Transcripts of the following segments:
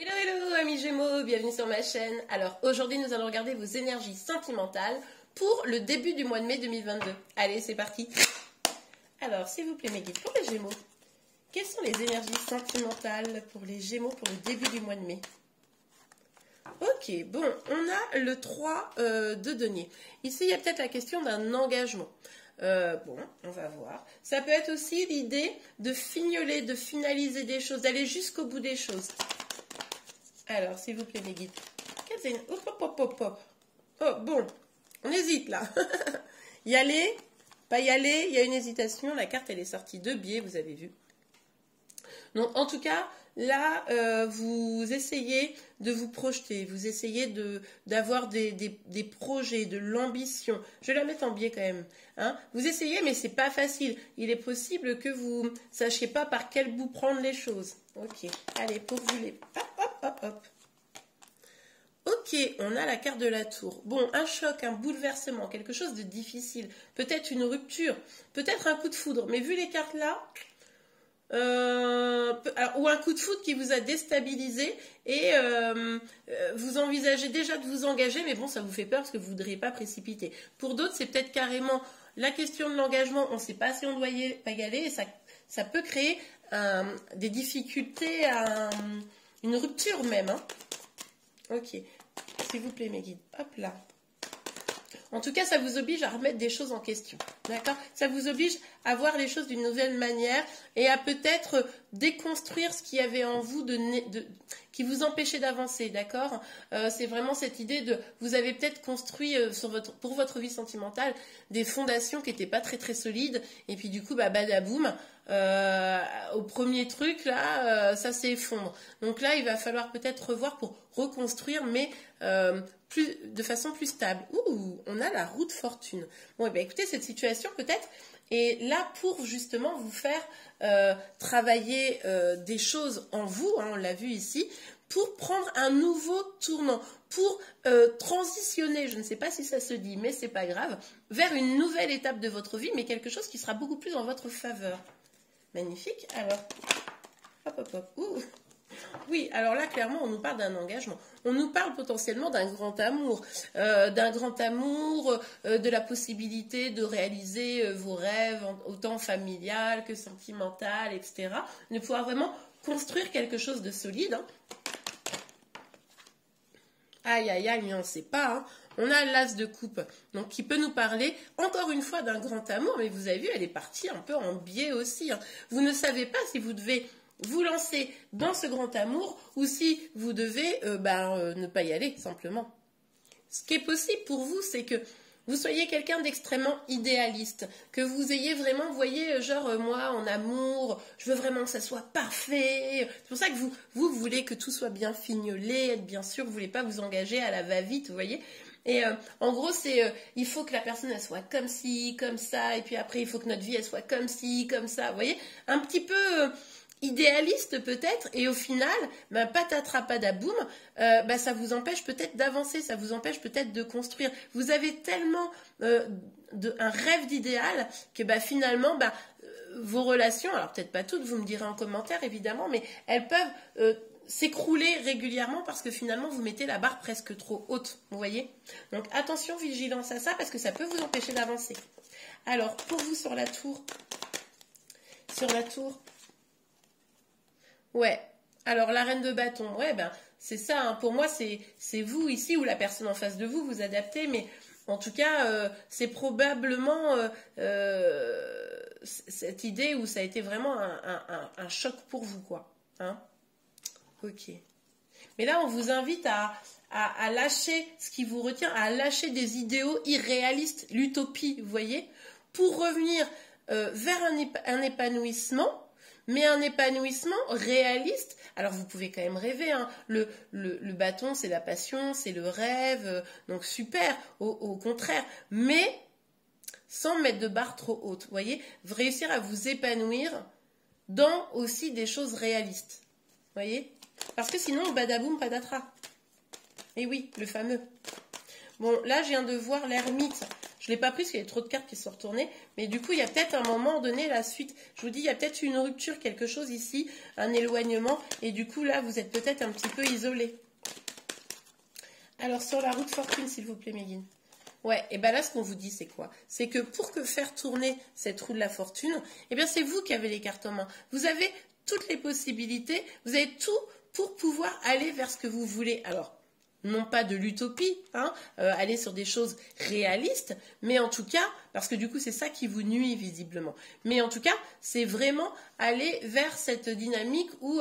Hello hello amis Gémeaux, bienvenue sur ma chaîne. Alors aujourd'hui nous allons regarder vos énergies sentimentales pour le début du mois de mai 2022. Allez c'est parti. Alors s'il vous plaît mes guides pour les Gémeaux, quelles sont les énergies sentimentales pour les Gémeaux pour le début du mois de mai? Ok, bon, on a le 3 de denier. Ici il y a peut-être la question d'un engagement. Bon, on va voir. Ça peut être aussi l'idée de fignoler, de finaliser des choses, d'aller jusqu'au bout des choses. Alors, s'il vous plaît, mes guides. Hop, hop, hop, hop. Oh, bon, on hésite, là. Y aller, pas y aller, il y a une hésitation. La carte, elle est sortie de biais, vous avez vu. Donc, en tout cas, là, vous essayez de vous projeter. Vous essayez d'avoir des projets, de l'ambition. Je vais la mettre en biais, quand même. Hein. Vous essayez, mais c'est pas facile. Il est possible que vous ne sachiez pas par quel bout prendre les choses. Ok, allez, pour vous les... Hop, hop. Ok, on a la carte de la tour. Bon, un choc, un bouleversement, quelque chose de difficile. Peut-être une rupture, peut-être un coup de foudre. Mais vu les cartes là, ou un coup de foudre qui vous a déstabilisé et vous envisagez déjà de vous engager, mais bon, ça vous fait peur parce que vous ne voudriez pas précipiter. Pour d'autres, c'est peut-être carrément la question de l'engagement. On ne sait pas si on doit pas y aller et ça peut créer des difficultés à... Une rupture même, hein. Ok. S'il vous plaît, mes guides. Hop là. En tout cas, ça vous oblige à remettre des choses en question. D'accord? Ça vous oblige à voir les choses d'une nouvelle manière et à peut-être déconstruire ce qu'il y avait en vous qui vous empêchait d'avancer. D'accord? C'est vraiment cette idée de... Vous avez peut-être construit pour votre vie sentimentale des fondations qui n'étaient pas très très solides. Et puis du coup, bah, badaboum... au premier truc là ça s'effondre, donc là il va falloir peut-être revoir pour reconstruire mais de façon plus stable. Ouh, on a la roue de fortune. Bon, et bien écoutez, cette situation peut-être est là pour justement vous faire travailler des choses en vous, hein, on l'a vu ici, pour prendre un nouveau tournant, pour transitionner, je ne sais pas si ça se dit mais c'est pas grave, vers une nouvelle étape de votre vie, mais quelque chose qui sera beaucoup plus en votre faveur. Magnifique. Alors, hop, hop, hop. Ouh. Oui, alors là, clairement, on nous parle d'un engagement. On nous parle potentiellement d'un grand amour. De la possibilité de réaliser vos rêves, autant familial que sentimental, etc. De pouvoir vraiment construire quelque chose de solide. Hein. Aïe, aïe, aïe, mais on ne sait pas, hein. On a l'as de coupe, donc qui peut nous parler, encore une fois, d'un grand amour, mais vous avez vu, elle est partie un peu en biais aussi. Hein. Vous ne savez pas si vous devez vous lancer dans ce grand amour ou si vous devez ne pas y aller, simplement. Ce qui est possible pour vous, c'est que vous soyez quelqu'un d'extrêmement idéaliste, que vous ayez vraiment, vous voyez, genre, moi, en amour, je veux vraiment que ça soit parfait. C'est pour ça que vous voulez que tout soit bien fignolé, être bien sûr, vous ne voulez pas vous engager à la va-vite, vous voyez. Et en gros, c'est il faut que la personne elle soit comme ci, comme ça, et puis après il faut que notre vie elle soit comme ci, comme ça, vous voyez, un petit peu idéaliste peut-être, et au final, bah, patatras padaboum, ça vous empêche peut-être d'avancer, ça vous empêche peut-être de construire. Vous avez tellement un rêve d'idéal que finalement, vos relations, alors peut-être pas toutes, vous me direz en commentaire évidemment, mais elles peuvent s'écrouler régulièrement parce que finalement vous mettez la barre presque trop haute, vous voyez? Donc attention, vigilance à ça parce que ça peut vous empêcher d'avancer. Alors pour vous sur la tour, ouais, alors la reine de bâton, ouais c'est ça, hein. Pour moi c'est vous ici ou la personne en face de vous, vous adaptez, mais en tout cas c'est probablement... cette idée où ça a été vraiment un choc pour vous, quoi. Hein? Ok. Mais là, on vous invite à lâcher ce qui vous retient, à lâcher des idéaux irréalistes, l'utopie, vous voyez, pour revenir vers un épanouissement, mais un épanouissement réaliste. Alors, vous pouvez quand même rêver, hein. Le bâton, c'est la passion, c'est le rêve, donc super, au contraire, mais... sans mettre de barre trop haute, vous voyez, réussir à vous épanouir dans aussi des choses réalistes, vous voyez, parce que sinon, badaboum, patatras, et oui, le fameux. Bon, là, je viens de voir l'ermite, Je ne l'ai pas pris parce qu'il y a trop de cartes qui se sont retournées. Mais du coup, il y a peut-être un moment donné la suite. Je vous dis, il y a peut-être une rupture, quelque chose ici, un éloignement. Et du coup, là, vous êtes peut-être un petit peu isolé. Alors, sur la roue de fortune, s'il vous plaît, Mégine. Ouais, et bien là, ce qu'on vous dit, c'est quoi? C'est que pour que faire tourner cette roue de la fortune, eh bien, c'est vous qui avez les cartes en main. Vous avez toutes les possibilités. Vous avez tout pour pouvoir aller vers ce que vous voulez. Alors, non pas de l'utopie, hein, aller sur des choses réalistes, mais en tout cas, parce que du coup c'est ça qui vous nuit visiblement, mais en tout cas c'est vraiment aller vers cette dynamique où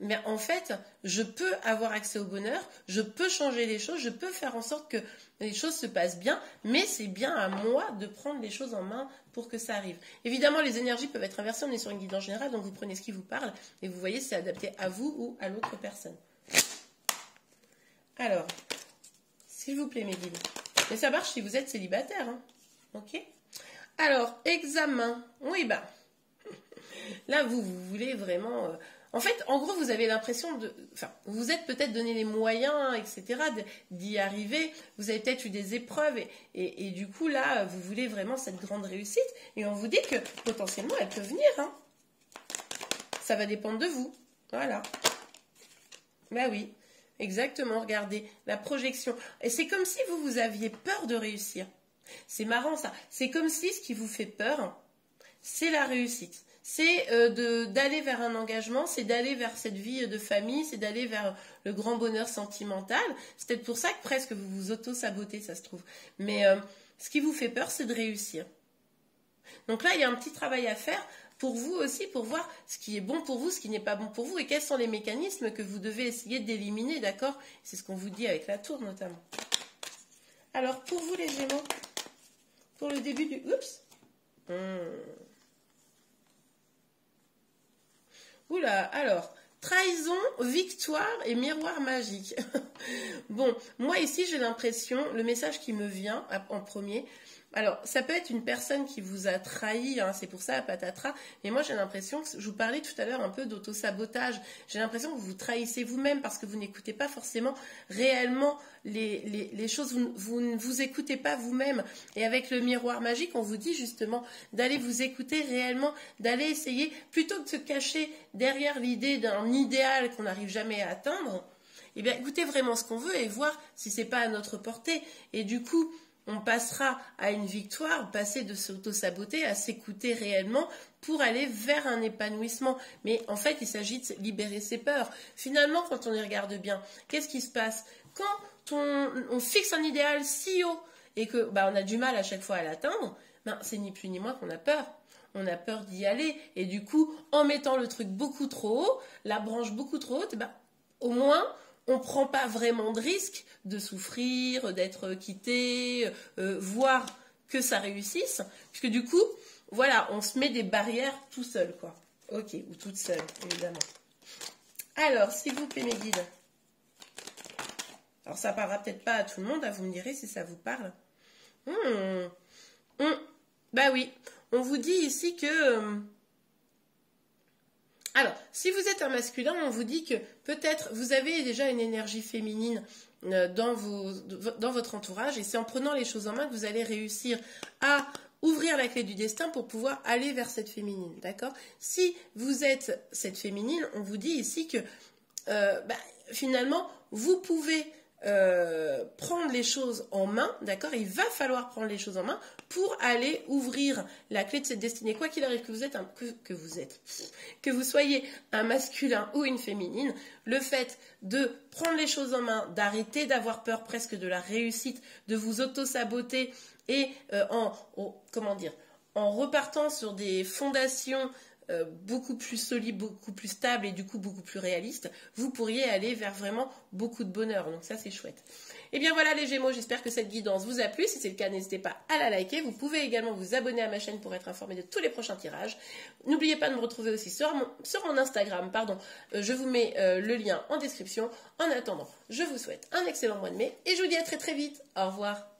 mais en fait je peux avoir accès au bonheur, je peux changer les choses, je peux faire en sorte que les choses se passent bien, mais c'est bien à moi de prendre les choses en main pour que ça arrive. Évidemment les énergies peuvent être inversées, on est sur une guidance générale, donc vous prenez ce qui vous parle et vous voyez si c'est adapté à vous ou à l'autre personne. Alors, s'il vous plaît, mes guides. Mais ça marche si vous êtes célibataire, hein. Ok? Alors, examen. Oui, bah. Là, vous voulez vraiment... En fait, en gros, vous avez l'impression de... Enfin, vous vous êtes peut-être donné les moyens, etc., d'y arriver. Vous avez peut-être eu des épreuves. Et du coup, là, vous voulez vraiment cette grande réussite. Et on vous dit que, potentiellement, elle peut venir, hein. Ça va dépendre de vous. Voilà. Bah oui. Exactement, regardez, la projection. Et c'est comme si vous aviez peur de réussir. C'est marrant ça. C'est comme si ce qui vous fait peur, c'est la réussite. C'est d'aller vers un engagement, c'est d'aller vers cette vie de famille, c'est d'aller vers le grand bonheur sentimental. C'est peut-être pour ça que presque vous vous auto-sabotez, ça se trouve. Mais ce qui vous fait peur, c'est de réussir. Donc là, il y a un petit travail à faire pour vous aussi, pour voir ce qui est bon pour vous, ce qui n'est pas bon pour vous, et quels sont les mécanismes que vous devez essayer d'éliminer, d'accord? C'est ce qu'on vous dit avec la tour, notamment. Alors, pour vous, les Gémeaux, pour le début du... Oups. Oula, alors... Trahison, victoire et miroir magique. Bon, moi ici, j'ai l'impression, le message qui me vient en premier... Alors, ça peut être une personne qui vous a trahi, hein, c'est pour ça, patatras. Mais moi, j'ai l'impression, que je vous parlais tout à l'heure un peu d'auto-sabotage. J'ai l'impression que vous vous trahissez vous-même parce que vous n'écoutez pas forcément réellement les choses. Vous ne vous écoutez pas vous-même. Et avec le miroir magique, on vous dit justement d'aller vous écouter réellement, d'aller essayer, plutôt que de se cacher derrière l'idée d'un idéal qu'on n'arrive jamais à atteindre, eh bien, écoutez vraiment ce qu'on veut et voir si ce n'est pas à notre portée. Et du coup... On passera à une victoire, passer de s'auto-saboter à s'écouter réellement pour aller vers un épanouissement. Mais en fait, il s'agit de libérer ses peurs. Finalement, quand on y regarde bien, qu'est-ce qui se passe? Quand on fixe un idéal si haut et que bah, on a du mal à chaque fois à l'atteindre, ben, c'est ni plus ni moins qu'on a peur. On a peur d'y aller. Et du coup, en mettant le truc beaucoup trop haut, la branche beaucoup trop haute, ben, au moins... On ne prend pas vraiment de risque de souffrir, d'être quitté, voire que ça réussisse. Puisque du coup, voilà, on se met des barrières tout seul, quoi. Ok, ou toute seule, évidemment. Alors, s'il vous plaît, mes guides. Alors, ça ne parlera peut-être pas à tout le monde, hein, vous me direz si ça vous parle. Bah oui, on vous dit ici que... Alors, si vous êtes un masculin, on vous dit que peut-être vous avez déjà une énergie féminine dans votre entourage et c'est en prenant les choses en main que vous allez réussir à ouvrir la clé du destin pour pouvoir aller vers cette féminine, d'accord? Si vous êtes cette féminine, on vous dit ici que bah, finalement, vous pouvez prendre les choses en main, d'accord? Il va falloir prendre les choses en main pour aller ouvrir la clé de cette destinée. Quoi qu'il arrive, que vous soyez un masculin ou une féminine, le fait de prendre les choses en main, d'arrêter d'avoir peur presque de la réussite, de vous auto-saboter et comment dire, en repartant sur des fondations beaucoup plus solide, beaucoup plus stable et du coup beaucoup plus réaliste, vous pourriez aller vers vraiment beaucoup de bonheur. Donc ça, c'est chouette. Et bien voilà les Gémeaux, j'espère que cette guidance vous a plu. Si c'est le cas, n'hésitez pas à la liker. Vous pouvez également vous abonner à ma chaîne pour être informé de tous les prochains tirages. N'oubliez pas de me retrouver aussi sur mon Instagram. Je vous mets le lien en description. En attendant, je vous souhaite un excellent mois de mai et je vous dis à très très vite. Au revoir.